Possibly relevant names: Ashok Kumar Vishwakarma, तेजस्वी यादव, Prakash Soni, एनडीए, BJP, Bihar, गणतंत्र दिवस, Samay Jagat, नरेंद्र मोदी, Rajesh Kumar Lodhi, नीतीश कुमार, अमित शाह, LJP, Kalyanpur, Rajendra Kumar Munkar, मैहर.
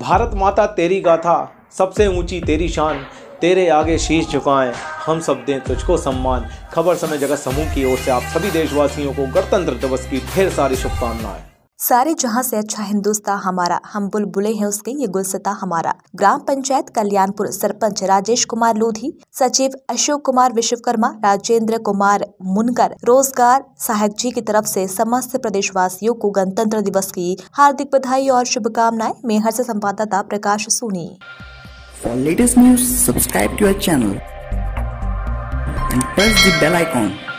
भारत माता तेरी गाथा, सबसे ऊंची तेरी शान, तेरे आगे शीश झुकाएं हम सब दें तुझको सम्मान। खबर समय जगत समूह की ओर से आप सभी देशवासियों को गणतंत्र दिवस की ढेर सारी शुभकामनाएं। सारे जहां से अच्छा हिंदुस्तान हमारा, हम बुलबुलें हैं उसके ये गुलसता हमारा। ग्राम पंचायत कल्याणपुर, सरपंच राजेश कुमार लोधी, सचिव अशोक कुमार विश्वकर्मा, राजेंद्र कुमार मुनकर, रोजगार सहायक जी की तरफ से समस्त प्रदेशवासियों को गणतंत्र दिवस की हार्दिक बधाई और शुभकामनाएं। मेहर से संवाददाता Prakash Soni. For latest news subscribe to our channel and press the bell icon.